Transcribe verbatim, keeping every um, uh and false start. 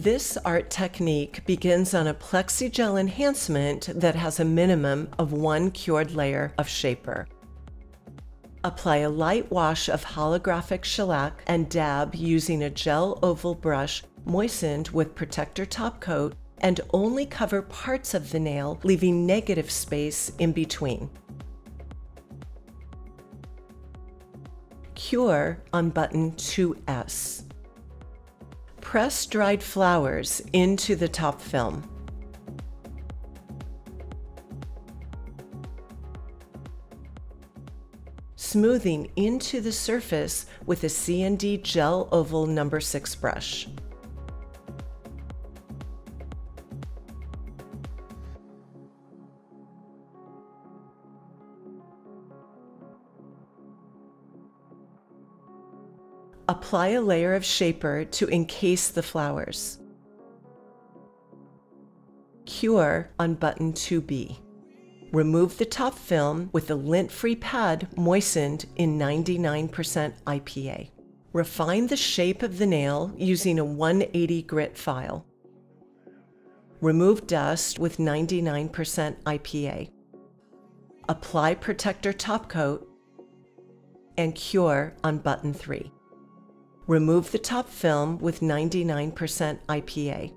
This art technique begins on a PLEXIGEL enhancement that has a minimum of one cured layer of shaper. Apply a light wash of holographic shellac and dab using a gel oval brush moistened with Protector Top Coat, and only cover parts of the nail, leaving negative space in between. Cure on button two S. Press dried flowers into the top film. Smoothing into the surface with a C and D Gel Oval number six brush. Apply a layer of shaper to encase the flowers. Cure on button two B. Remove the top film with a lint-free pad moistened in ninety-nine percent I P A. Refine the shape of the nail using a one eighty grit file. Remove dust with ninety-nine percent I P A. Apply Protector Top Coat and cure on button three. Remove the top film with ninety-nine percent I P A.